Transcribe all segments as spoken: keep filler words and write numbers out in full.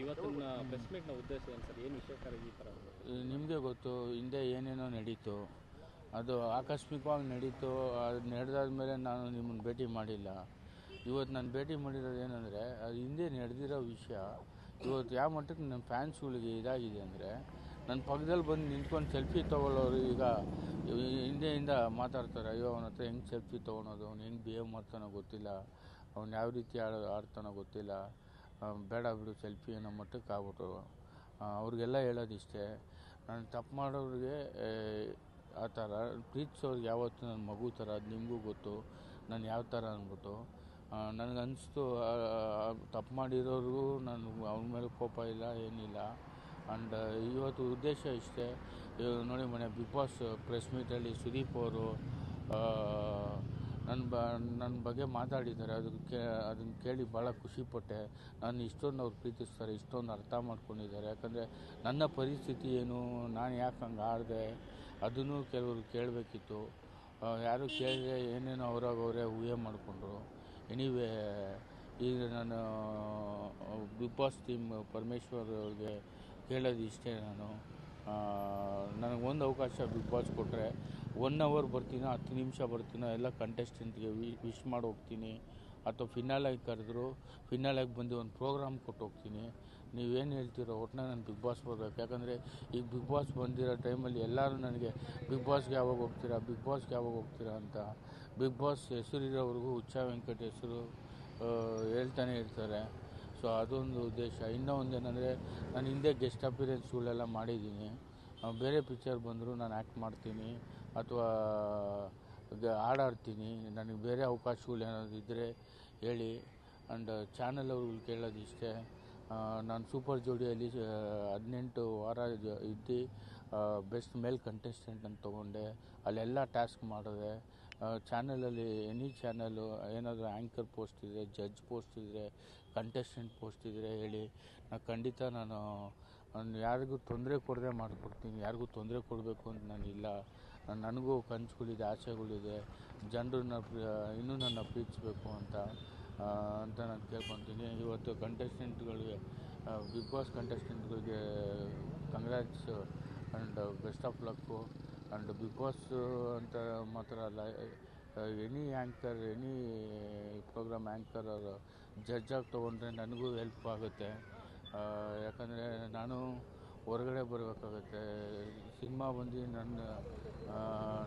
ಇವತ್ತಿನ press meet ನ ಉದ್ದೇಶ ಏನು ಸರ್, ಏನು ವಿಷಯ ಕರೆಗಿ ಪರ? ನಿಮಗೆ ಗೊತ್ತು, ಹಿಂದೆ ಏನೇನೋ ನಡೀತು, ಅದು ಆಕಸ್ಮಿಕವಾಗಿ ನಡೀತು. ಅದು ನಡೆದಾದ ಮೇಲೆ ನಾನು ನಿಮ್ಮನ್ನು ಭೇಟಿ ಮಾಡಿಲ್ಲ. ಇವತ್ತು ನಾನು ಭೇಟಿ ಮಾಡಿರೋದು ಏನಂದರೆ, ಅದು ಹಿಂದೆ ನಡೆದಿರೋ ವಿಷಯ ಇವತ್ತು ಯಾವ ಮಟ್ಟಕ್ಕೆ ನನ್ನ ಫ್ಯಾನ್ಸ್ಗಳಿಗೆ ಇದಾಗಿದೆ ಅಂದರೆ, ನನ್ನ ಪಕ್ಕದಲ್ಲಿ ಬಂದು ನಿಂತ್ಕೊಂಡು ಸೆಲ್ಫಿ ತೊಗೊಳ್ಳೋರು ಈಗ ಹಿಂದೆಯಿಂದ ಮಾತಾಡ್ತಾರೆ, ಅಯ್ಯೋ ಅವನ ಹತ್ರ ಹೆಂಗೆ ಸೆಲ್ಫಿ ತೊಗೊಳೋದು, ಅವ್ನು ಹೆಂಗೆ ಬಿಹೇವ್ ಮಾಡ್ತಾನೋ ಗೊತ್ತಿಲ್ಲ, ಅವ್ನು ಯಾವ ರೀತಿ ಆಡೋ ಆಡ್ತಾನೋ ಗೊತ್ತಿಲ್ಲ, ಬೇಡ ಬಿಡು ಸೆಲ್ಫಿ ಅನ್ನೋ ಮಟ್ಟಕ್ಕೆ ಆಗ್ಬಿಟ್ಟರು. ಅವ್ರಿಗೆಲ್ಲ ಹೇಳೋದಿಷ್ಟೇ, ನಾನು ತಪ್ಪು ಮಾಡೋರಿಗೆ ಆ ಥರ ಪ್ರೀತಿಸೋರಿಗೆ ಯಾವತ್ತೂ ನನ್ನ ಮಗು ಥರ, ಅದು ನಿಮಗೂ ಗೊತ್ತು ನಾನು ಯಾವ ಥರ ಅಂದ್ಬಿಟ್ಟು ನನಗನ್ನಿಸ್ತು. ತಪ್ಪು ಮಾಡಿರೋರಿಗೂ ನಾನು ಅವ್ರ ಮೇಲೆ ಕೋಪ ಇಲ್ಲ, ಏನಿಲ್ಲ. ಆ್ಯಂಡ್ ಇವತ್ತು ಉದ್ದೇಶ ಇಷ್ಟೇ. ನೋಡಿ ಮೊನ್ನೆ ಬಿಗ್ ಬಾಸ್ ಪ್ರೆಸ್ ಮೀಟಲ್ಲಿ ಸುದೀಪ್ ಅವರು ನನ್ನ ಬ ನನ್ನ ಬಗ್ಗೆ ಮಾತಾಡಿದ್ದಾರೆ. ಅದಕ್ಕೆ ಅದನ್ನು ಕೇಳಿ ಭಾಳ ಖುಷಿಪಟ್ಟೆ. ನಾನು ಇಷ್ಟೊಂದು ಅವ್ರು ಪ್ರೀತಿಸ್ತಾರೆ, ಇಷ್ಟೊಂದು ಅರ್ಥ ಮಾಡ್ಕೊಂಡಿದ್ದಾರೆ. ಯಾಕಂದರೆ ನನ್ನ ಪರಿಸ್ಥಿತಿ ಏನು, ನಾನು ಯಾಕೆ ಹಂಗೆ ಆಡಿದೆ, ಅದನ್ನು ಕೆಲವರು ಕೇಳಬೇಕಿತ್ತು. ಯಾರು ಕೇಳಿದ್ರೆ ಏನೇನೋ ಅವ್ರಾಗ ಅವರೇ ಊಹೆ ಮಾಡಿಕೊಂಡ್ರು. ಎನಿವೇ, ಈಗ ನಾನು ಬಿಗ್ ಬಾಸ್ ಟೀಮ್ ಪರಮೇಶ್ವರ್ ಅವ್ರಿಗೆ ಕೇಳೋದು ಇಷ್ಟೇ, ನಾನು ನನಗೊಂದು ಅವಕಾಶ ಬಿಗ್ ಬಾಸ್ ಕೊಟ್ಟರೆ ಒನ್ ಅವರ್ ಬರ್ತೀನೋ ಹತ್ತು ನಿಮಿಷ ಬರ್ತೀನೋ ಎಲ್ಲ ಕಂಟೆಸ್ಟೆಂಟ್ಗೆ ವಿಶ್ ಮಾಡಿ ಹೋಗ್ತೀನಿ, ಅಥವಾ ಫಿನಾಲಾಗಿ ಕರೆದ್ರು ಫಿನಾಲಾಗಿ ಬಂದು ಒಂದು ಪ್ರೋಗ್ರಾಮ್ ಕೊಟ್ಟು ಹೋಗ್ತೀನಿ. ನೀವೇನು ಹೇಳ್ತೀರೋ ಒಟ್ಟಿನ ನಾನು ಬಿಗ್ ಬಾಸ್ ಬರಬೇಕು. ಯಾಕಂದರೆ ಈಗ ಬಿಗ್ ಬಾಸ್ ಬಂದಿರೋ ಟೈಮಲ್ಲಿ ಎಲ್ಲರೂ ನನಗೆ ಬಿಗ್ ಬಾಸ್ಗೆ ಯಾವಾಗ ಹೋಗ್ತೀರಾ, ಬಿಗ್ ಬಾಸ್ಗೆ ಯಾವಾಗ ಹೋಗ್ತೀರಾ ಅಂತ ಬಿಗ್ ಬಾಸ್ ಹೆಸರಿರೋವ್ರಿಗೂ ಹುಚ್ಚ ವೆಂಕಟೇಶ್ವರು ಹೇಳ್ತಾನೆ ಇರ್ತಾರೆ. ಸೊ ಅದೊಂದು ಉದ್ದೇಶ. ಇನ್ನೂ ಒಂದೇನೆಂದರೆ, ನಾನು ಹಿಂದೆ ಗೆಸ್ಟ್ ಅಪಿಯರೆನ್ಸ್ಗಳೆಲ್ಲ ಮಾಡಿದ್ದೀನಿ. ಬೇರೆ ಪಿಕ್ಚರ್ ಬಂದರೂ ನಾನು ಆ್ಯಕ್ಟ್ ಮಾಡ್ತೀನಿ ಅಥವಾ ಹಾಡಾಡ್ತೀನಿ. ನನಗೆ ಬೇರೆ ಅವಕಾಶಗಳು ಏನಾದರೂ ಇದ್ದರೆ ಹೇಳಿ. ಆ್ಯಂಡ್ ಚಾನಲ್ ಅವ್ರಿಗೆ ಕೇಳೋದು ಇಷ್ಟೇ, ನಾನು ಸೂಪರ್ ಜೋಡಿಯಲ್ಲಿ ಹದಿನೆಂಟು ವಾರ ಇದ್ದು ಬೆಸ್ಟ್ ಮೇಲ್ ಕಂಟೆಸ್ಟೆಂಟ್ ಅಂತ ತೊಗೊಂಡೆ. ಅಲ್ಲೆಲ್ಲ ಟಾಸ್ಕ್ ಮಾಡಿದೆ. ಚಾನಲಲ್ಲಿ ಎನಿ ಚಾನಲ್ಲು ಏನಾದರೂ ಆ್ಯಂಕರ್ ಪೋಸ್ಟ್ ಇದ್ದರೆ, ಜಡ್ಜ್ ಪೋಸ್ಟ್ ಇದ್ದರೆ, ಕಂಟೆಸ್ಟೆಂಟ್ ಪೋಸ್ಟ್ ಇದ್ದರೆ ಹೇಳಿ. ನಾನು ಖಂಡಿತ ನಾನು ಯಾರಿಗೂ ತೊಂದರೆ ಕೊಡದೆ ಮಾಡಿಕೊಡ್ತೀನಿ. ಯಾರಿಗೂ ತೊಂದರೆ ಕೊಡಬೇಕು ಅಂತ ನಾನಿಲ್ಲ. ನನಗೂ ಕನಸುಗಳಿದೆ, ಆಸೆಗಳಿದೆ. ಜನರು ಇನ್ನೂ ನನ್ನ ಪ್ರೀತಿಸಬೇಕು ಅಂತ ಅಂತ ನಾನು ಕೇಳ್ಕೊತೀನಿ. ಇವತ್ತು ಕಂಟೆಸ್ಟೆಂಟ್ಗಳಿಗೆ, ಬಿಗ್ ಬಾಸ್ ಕಂಟೆಸ್ಟೆಂಟ್ಗಳಿಗೆ congrats and best of luck. And big boss ಅಂತ ಮಾತ್ರ ಅಲ್ಲ, any anchor, any program anchor ಅವರು ಜಡ್ಜಾಗಿ ತೊಗೊಂಡ್ರೆ ನನಗೂ ಹೆಲ್ಪ್ ಆಗುತ್ತೆ. ಯಾಕಂದರೆ ನಾನು ಹೊರಗಡೆ ಬರಬೇಕಾಗತ್ತೆ. ಸಿನಿಮಾ ಬಂದು ನನ್ನ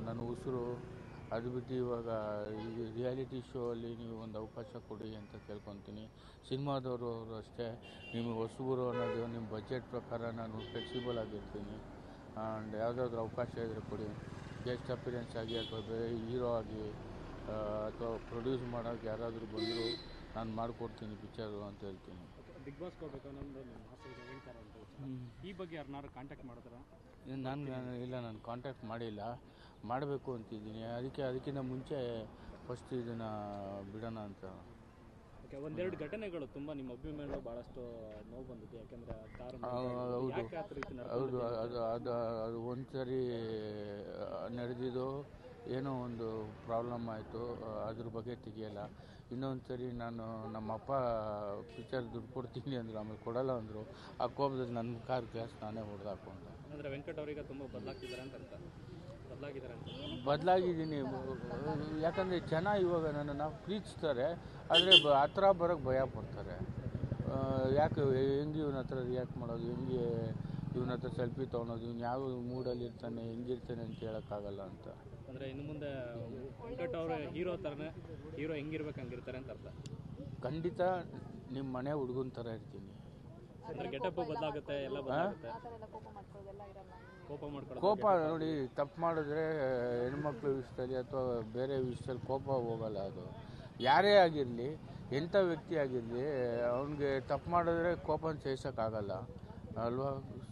ನನ್ನ ಉಸಿರು ಅದು ಬಿಟ್ಟು ಇವಾಗ ಈ ರಿಯಾಲಿಟಿ ಶೋ ಅಲ್ಲಿ ನೀವು ಒಂದು ಅವಕಾಶ ಕೊಡಿ ಅಂತ ಕೇಳ್ಕೊತೀನಿ. ಸಿನಿಮಾದವರು ಅವರು ಅಷ್ಟೇ, ನಿಮಗೆ ಹೊಸಬರು ಅನ್ನೋದು ನಿಮ್ಮ ಬಜೆಟ್ ಪ್ರಕಾರ ನಾನು ಫ್ಲೆಕ್ಸಿಬಲ್ ಆಗಿರ್ತೀನಿ. ಆ್ಯಂಡ್ ಯಾವುದಾದ್ರೂ ಅವಕಾಶ ಇದ್ದರೆ ಕೊಡಿ, ಗೆಸ್ಟ್ ಅಪಿಯರೆನ್ಸ್ ಆಗಿ ಅಥವಾ ಬೇರೆ ಹೀರೋ ಆಗಿ ಅಥವಾ ಪ್ರೊಡ್ಯೂಸ್ ಮಾಡೋಕ್ಕೆ ಯಾರಾದರೂ ಬಂದರೂ ನಾನು ಮಾಡಿಕೊಡ್ತೀನಿ ಪಿಕ್ಚರು ಅಂತ ಹೇಳ್ತೀನಿ. ಬಿಗ್ ಬಾಸ್ ಹೋಗ್ಬೇಕು ಅನ್ನೋದು ಹೇಳ್ತಾರೆ ಅಂತ, ಈ ಬಗ್ಗೆ ಯಾರನ್ನಾರು ಕಾಂಟ್ಯಾಕ್ಟ್ ಮಾಡಿದ್ರೆ? ನಾನು ಇಲ್ಲ, ನಾನು ಕಾಂಟ್ಯಾಕ್ಟ್ ಮಾಡಿಲ್ಲ, ಮಾಡಬೇಕು ಅಂತಿದ್ದೀನಿ. ಅದಕ್ಕೆ ಅದಕ್ಕಿಂತ ಮುಂಚೆ ಫಸ್ಟ್ ಇದನ್ನು ಬಿಡೋಣ ಅಂತ. ಓಕೆ, ಒಂದೆರಡು ಘಟನೆಗಳು ತುಂಬ ನಿಮ್ಮ ಅಭಿಮಾನಿಗಳು ಭಾಳಷ್ಟು ನೋವು ಬಂದಿದೆ. ಯಾಕೆಂದರೆ ಹೌದು ಹೌದು ಅದು ಅದು ಅದು ಒಂದು ಸರಿ ನಡೆದಿದ್ದು ಏನೋ ಒಂದು ಪ್ರಾಬ್ಲಮ್ ಆಯಿತು, ಅದ್ರ ಬಗ್ಗೆ ತೆಗಿಯಲ್ಲ. ಇನ್ನೊಂದು ಸರಿ ನಾನು ನಮ್ಮಪ್ಪ ಪಿಕ್ಚರ್ ದುಡ್ಡು ಕೊಡ್ತೀನಿ ಅಂದರು, ಆಮೇಲೆ ಕೊಡೋಲ್ಲ ಅಂದರು. ಆ ಕೋಪದಲ್ಲಿ ನನ್ನ ಕಾರ್ ಗ್ಲಾಸ್ ನಾನೇ ಹೊಡೆದು ಹಾಕೊಂಡೆ. ಅಂದರೆ ವೆಂಕಟ್ ಅವರಿಗೆ ತುಂಬ ಬದಲಾಗ್ತಿದ್ದಾರೆ ಅಂತ ಅರ್ಥ? ಬದಲಾಗಿದ್ದೀನಿ. ಯಾಕಂದರೆ ಜನ ಇವಾಗ ನನ್ನನ್ನು ಪ್ರೀತಿಸ್ತಾರೆ, ಆದರೆ ಹತ್ರ ಬರೋಕ್ಕೆ ಭಯ ಪಡ್ತಾರೆ. ಯಾಕೆ ಹೆಂಗೆ ಇವನ ಹತ್ರ ರಿಯಾಕ್ಟ್ ಮಾಡೋದು, ಹೆಂಗೆ ಇವನ ಹತ್ರ ಸೆಲ್ಫಿ ತೊಗೊಳೋದು, ಇವ್ನು ಯಾವ ಮೂಡಲ್ಲಿ ಇರ್ತಾನೆ, ಹೆಂಗಿರ್ತಾನೆ ಅಂತ ಹೇಳೋಕ್ಕಾಗಲ್ಲ ಅಂತ. ಅಂದರೆ ಇನ್ನು ಮುಂದೆ ವೆಂಕಟ್ ಅವರು ಹೀರೋ ಥರನೇ, ಹೀರೋ ಹೆಂಗಿರ್ಬೇಕು ಹಂಗಿರ್ತಾರೆ ಅಂತ ಅರ್ಥ? ಖಂಡಿತ ನಿಮ್ಮ ಮನೆ ಹುಡುಗನ ಥರ ಇರ್ತೀನಿ. ಗೆಟಪ್ ಬದಲಾಗುತ್ತೆ, ಎಲ್ಲ ಕೋಪ ಮಾಡ್ಕೊಳ್ಳೋದು. ಕೋಪ ನೋಡಿ, ತಪ್ಪು ಮಾಡಿದ್ರೆ ಹೆಣ್ಮಕ್ಳ ವಿಷಯದಲ್ಲಿ ಅಥವಾ ಬೇರೆ ವಿಷಯದಲ್ಲಿ ಕೋಪ ಹೋಗಲ್ಲ. ಅದು ಯಾರೇ ಆಗಿರಲಿ, ಎಂಥ ವ್ಯಕ್ತಿ ಆಗಿರಲಿ, ಅವನಿಗೆ ತಪ್ಪು ಮಾಡಿದ್ರೆ ಕೋಪನ ಸಹಿಸೋಕ್ಕಾಗಲ್ಲ ಅಲ್ವಾ?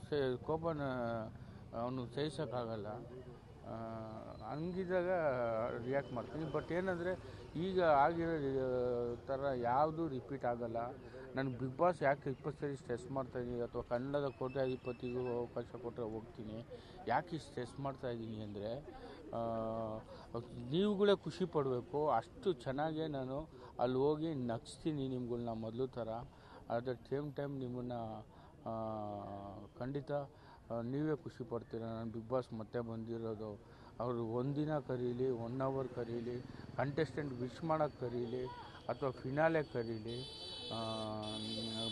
ಸೇ ಕೋಪನ ಅವನು ಸಹಿಸೋಕ್ಕಾಗಲ್ಲ. ಹಂಗಿದ್ದಾಗ ರಿಯಾಕ್ಟ್ ಮಾಡ್ತೀನಿ. ಬಟ್ ಏನಂದರೆ ಈಗ ಆಗಿರೋ ಥರ ಯಾವುದೂ ರಿಪೀಟ್ ಆಗಲ್ಲ. ನನಗೆ ಬಿಗ್ ಬಾಸ್ ಯಾಕೆ ಇಪ್ಪತ್ತು ಸರಿ ಸ್ಟ್ರೆಸ್ ಮಾಡ್ತಾಯಿದ್ದೀನಿ ಅಥವಾ ಕನ್ನಡದ ಕೋಟ್ಯಾಧಿಪತಿಗೂ ಅವಕಾಶ ಕೊಟ್ಟರೆ ಹೋಗ್ತೀನಿ, ಯಾಕೆ ಸ್ಟ್ರೆಸ್ ಮಾಡ್ತಾಯಿದ್ದೀನಿ ಅಂದರೆ ನೀವುಗಳೇ ಖುಷಿ ಪಡಬೇಕು. ಅಷ್ಟು ಚೆನ್ನಾಗೇ ನಾನು ಅಲ್ಲಿ ಹೋಗಿ ನಗಿಸ್ತೀನಿ ನಿಮ್ಗಳ್ನ ಮೊದಲು ಥರ. at the same time nimana Kandita Nive Kushi Partira and Big Boss Mate Bandirado or Vondina Karili, one hour Karili, contestant Vishmana Karili, at a finale Karili.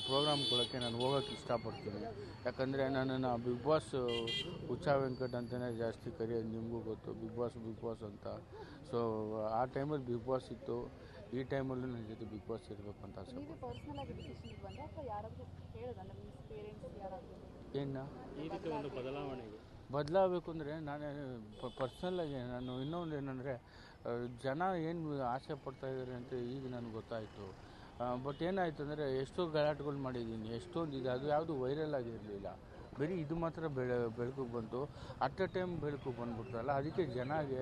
Program ಗಳಕ್ಕೆ ನಾನು ಹೋಗಕ್ಕೆ ಇಷ್ಟಪಡ್ತೀನಿ ಯಾಕಂದ್ರೆ ನನ್ನ ಬಿಗ್ ಬಾಸ್ ಉಚ್ಚಾ ವೆಂಕಟ್ ಅಂತಾನೆ ಜಾಸ್ತಿ ಕರೆಯೋದು ನಿಮಗೂ ಗೊತ್ತು ಬಿಗ್ ಬಾಸ್ ಬಿಗ್ ಬಾಸ್ ಅಂತ ಸೋ ಆ ಟೈಮ್ ಅಲ್ಲಿ ಬಿಗ್ ಬಾಸ್ ಇತ್ತು ಈ ಟೈಮ್ ಅಲ್ಲಿ ನನ್ನ ಜೊತೆ ಬಿಗ್ ಬಾಸ್ ಇರಬೇಕು ಅಂತ ಆಸೆ ನೀವು ಪರ್ಸನಲ್ ಆಗಿ ಡಿಸಿಷನ್ ಬಂದ್ರೆ ಅಥವಾ ಯಾರಾದರೂ ಹೇಳಿದ್ರಾ ನಿಮ್ಮ ಪೇರೆಂಟ್ಸ್ ಯಾರಾದರೂ ಏನು ಈ ರೀತಿ ಒಂದು ಬದಲಾವಣೆ ಇದೆ ಬದಲಾಗಬೇಕು ಅಂದ್ರೆ ನಾನು ಪರ್ಸನಲ್ ಆಗಿ ನಾನು ಇನ್ನೊಂದು ಏನಂದ್ರೆ ಜನ ಏನು ಆಸೆ ಪಡ್ತಾ ಇದ್ದಾರೆ ಅಂತ ಈಗ ನನಗೆ ಗೊತ್ತಾಯ್ತು But then I thought Esto Galatical Madin, Eston is the viral Lila. Very Idumatra Belcubunto, at a time Belcuban Butala, Adike Janage,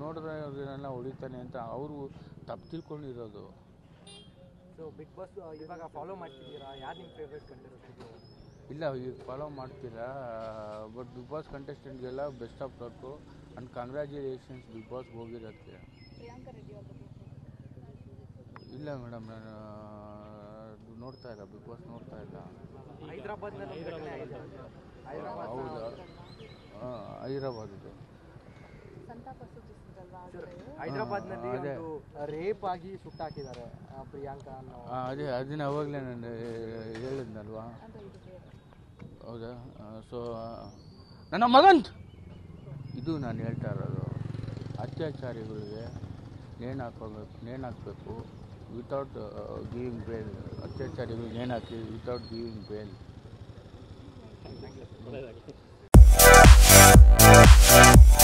Nodra Uritanenta, Auru, Taptilcon Irodo. So Big Boss, you have a follow Matira, adding favorite contestant. Illa, you follow Matira, but Big Boss contestant Gala, best of Torco, and congratulations, Big Boss Bogirat. ಇಲ್ಲ madam ನಾನು ನೋಡ್ತಾ ಇಲ್ಲ big boss ನೋಡ್ತಾ ಇಲ್ಲ ಹೈದರಾಬಾದ್ನಲ್ಲಿ ಹೌದಾ ಹೈದರಾಬಾದ್ ಇದೆ ಹೈದರಾಬಾದ್ನಲ್ಲಿ ಒಂದು ರೇಪ್ ಆಗಿ ಸುಟ್ಟಾಕಿದ್ದಾರೆ ಪ್ರಿಯಾಂಕಾ ಅದೇ ಅದನ್ನ ಅವಾಗಲೇ ನಾನು ಹೇಳಿದ್ನಲ್ವಾ ಹೌದಾ ಸೊ ನನ್ನ ಮಗನ್ ಇದು ನಾನು ಹೇಳ್ತಾ ಇರೋದು ಅತ್ಯಾಚಾರಿಗಳಿಗೆ ನೇಣು ಹಾಕೋಬೇಕು ನೇಣು ಹಾಕಬೇಕು without uh, giving bail. Without giving bail. Thank you.